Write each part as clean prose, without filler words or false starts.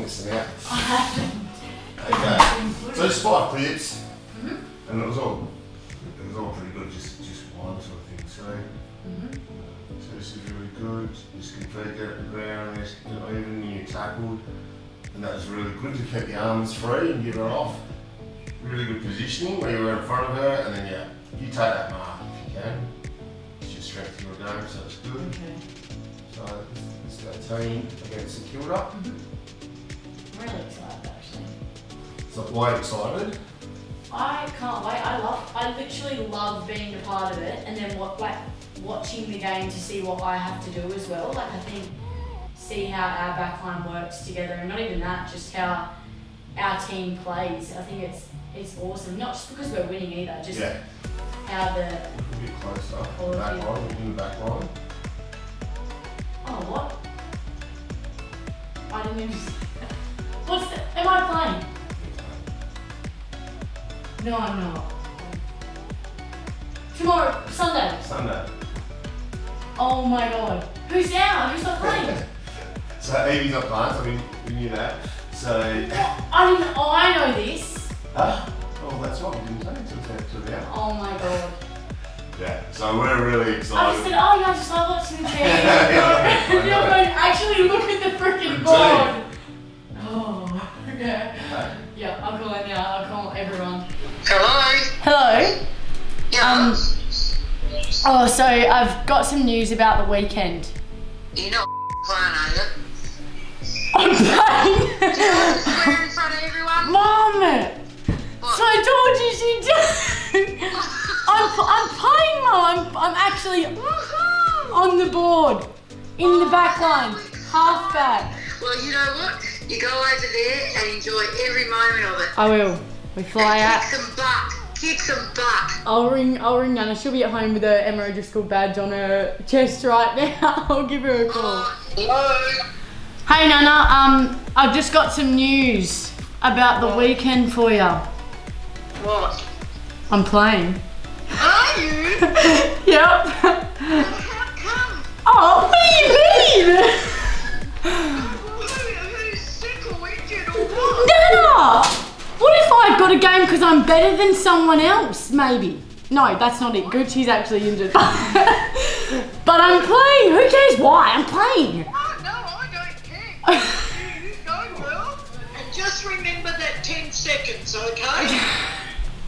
missed them out. I haven't. Okay. So just 5 clips, and it was all pretty good, just one sort of thing. So, so this is really good. Just complete, get it around, even when you tackled, and that was really good. You kept the arms free and get it off. Really good positioning where you were in front of her, and then you take that mark if you can. It's your strength in your game, so it's good. Okay. So it's our team against St Kilda. I'm really excited actually. So why excited? I can't wait. I literally love being a part of it, and then watching the game to see what I have to do as well. Like see how our backline works together, and not even that, just how our team plays. I think it's awesome, not just because we're winning either, just how the... A bit closer, the back line. Oh, what? I didn't even... am I playing? No, I'm not. Tomorrow, Sunday. Sunday. Oh my God. Who's down? Who's not playing? So Evie's not playing, so we knew that. So... Well, I know this. Oh, that's right, we didn't say it until the hour. Oh my God. Yeah, so we're really excited. I just said, oh yeah, I just love watching the game. Actually look at the freaking board. Oh, okay. Yeah, I'll call it now, I'll call everyone. Hello. Hello. Yeah. Oh, so I've got some news about the weekend. You're not playing, are you? I'm playing! You're in front of everyone? Mum! So I told you she did! I'm playing, Mum! I'm actually on the board, in the back line, half back. Well, you know what? You go over there and enjoy every moment of it. I will. We fly out. Kick some butt. Kick some butt. I'll ring Nana. She'll be at home with her Emma O'Driscoll badge on her chest right now. I'll give her a call. Hello. Hey Nana, I've just got some news about the weekend for you. What? I'm playing. Are you? Yep. How come? Oh, what do you mean? Who's sick or injured or what? Nana! What if I got a game because I'm better than someone else, maybe? No, that's not it. Gucci's actually injured. But I'm playing. Who cares why? I'm playing. You go well, and just remember that 10 seconds, okay?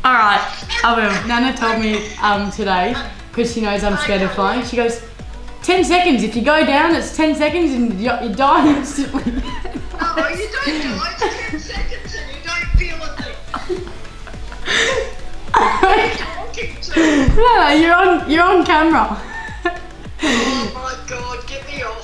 All right, I will. Nana told me today, because she knows I'm scared of flying. She goes, 10 seconds. If you go down, it's 10 seconds, and you die instantly. No, you don't die. It's 10 seconds, and you don't feel a thing. Who are you talking to? No, you're on camera. Oh my God, get me off.